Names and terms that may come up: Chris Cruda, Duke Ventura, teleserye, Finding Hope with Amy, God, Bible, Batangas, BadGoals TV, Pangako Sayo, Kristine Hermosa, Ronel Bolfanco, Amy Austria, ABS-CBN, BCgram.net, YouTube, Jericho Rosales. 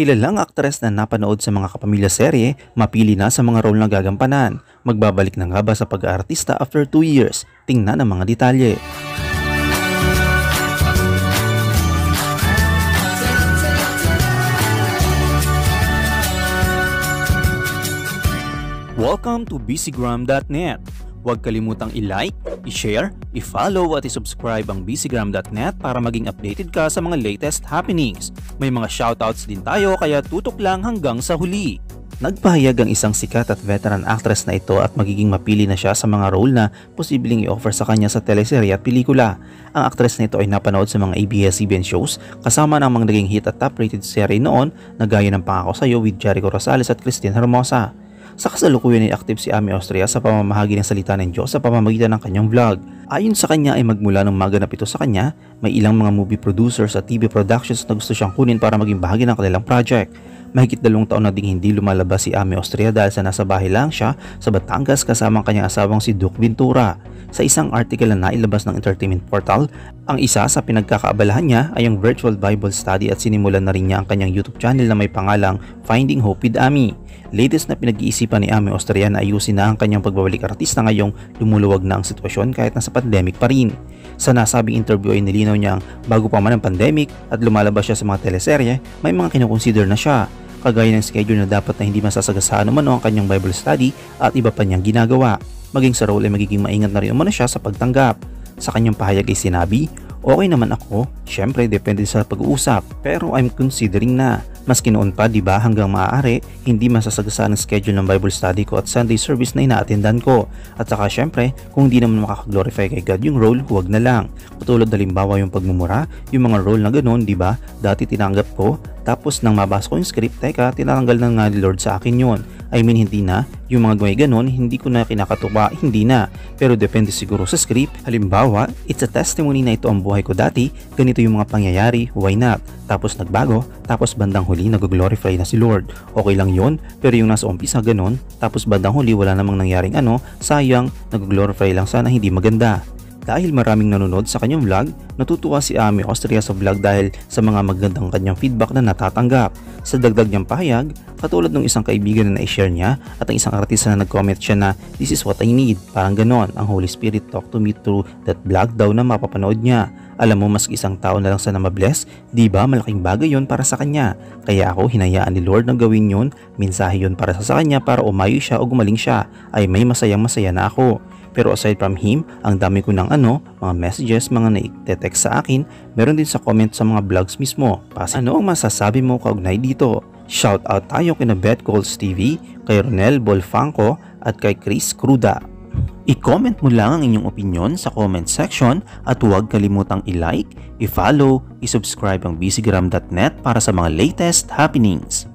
Kilalang aktres na napanood sa mga kapamilya serye, mapili na sa mga role na gagampanan. Magbabalik na nga ba sa pag-aartista after 2 years? Tingnan ang mga detalye. Welcome to BCgram.net. Huwag kalimutang i-like, i-share, i-follow at i-subscribe ang BCgram.net para maging updated ka sa mga latest happenings. May mga shoutouts din tayo kaya tutok lang hanggang sa huli. Nagpahayag ang isang sikat at veteran actress na ito at magiging mapili na siya sa mga role na posibleng i-offer sa kanya sa teleserye at pelikula. Ang actress na ito ay napanood sa mga ABS-CBN shows kasama ng mga naging hit at top-rated serye noon na gaya ng Pangako Sayo with Jericho Rosales at Kristine Hermosa. Sa kasalukuyan ay aktif si Amy Austria sa pamamahagi ng salita ng Diyos sa pamamagitan ng kanyang vlog. Ayon sa kanya ay magmula nung maganap ito sa kanya, may ilang mga movie producers at TV productions na gusto siyang kunin para maging bahagi ng kanilang project. Mahigit 2 taon na ding hindi lumalabas si Amy Austria dahil sa nasa bahay lang siya sa Batangas kasama ang kanyang asawang si Duke Ventura. Sa isang article na nailabas ng entertainment portal, ang isa sa pinagkakaabalahan niya ay ang virtual Bible study at sinimulan na rin niya ang kanyang YouTube channel na may pangalang Finding Hope with Amy. Latest na pinag-iisipan ni Amy Austria na ayusin na ang kanyang pagbabalik artista ngayong lumuluwag na ang sitwasyon kahit nasa pandemic pa rin. Sa nasabing interview ay nilinaw niya ang bago pa man ang pandemic at lumalabas siya sa mga teleserye, may mga kinukonsider na siya. Kagaya ng schedule na dapat na hindi masasagasaan umano ang kanyang Bible study at iba pa niyang ginagawa. Maging sa role ay magiging maingat na rin umano siya sa pagtanggap. Sa kanyang pahayag ay sinabi, "Okay naman ako, syempre depende sa pag-uusap, pero I'm considering na. Maski noon pa, diba, hanggang maaari, hindi masasagasaan ang schedule ng Bible study ko at Sunday service na inaatendan ko. At saka syempre, kung hindi naman makakaglorify kay God yung role, huwag na lang. Patulad halimbawa yung pagmumura, yung mga role na ganun, diba, dati tinanggap ko, tapos nang mabasa ko yung script, teka, tinanggal na nga ni Lord sa akin yun. I mean, hindi na. Yung mga gawin ganun, hindi ko na kinakatuwa, hindi na. Pero depende siguro sa script. Halimbawa, it's a testimony na ito ang buhay ko dati, ganito yung mga pangyayari, why not? Tapos nagbago, tapos bandang huli nag-glorify na si Lord. Okay lang yon, pero yung nasa umpisa ganun, tapos bandang huli wala namang nangyaring ano, sayang, nag-glorify lang sana, hindi maganda." Dahil maraming nanonood sa kanyang vlog, natutuwa si Amy Austria sa vlog dahil sa mga magandang kanyang feedback na natatanggap. Sa dagdag niyang pahayag, katulad ng isang kaibigan na na-share niya at ang isang artista na nag-comment siya na "This is what I need," parang ganon, ang Holy Spirit talk to me through that vlog daw na mapapanood niya. Alam mo, maski isang tao na lang sana mabless, diba malaking bagay yon para sa kanya. Kaya ako hinayaan ni Lord na gawin yon, mensahe yon para sa kanya para umayo siya o gumaling siya, ay may masayang masaya na ako. Pero aside from him, ang dami ko ng mga messages, mga naitetext sa akin, meron din sa comment sa mga vlogs mismo. Ano ang masasabi mo kaugnay dito? Shoutout tayo kina BadGoals TV, kay Ronel Bolfanco at kay Chris Cruda. I-comment mo lang ang inyong opinion sa comment section at huwag kalimutang i-like, i-follow, i-subscribe ang BCgram.net para sa mga latest happenings.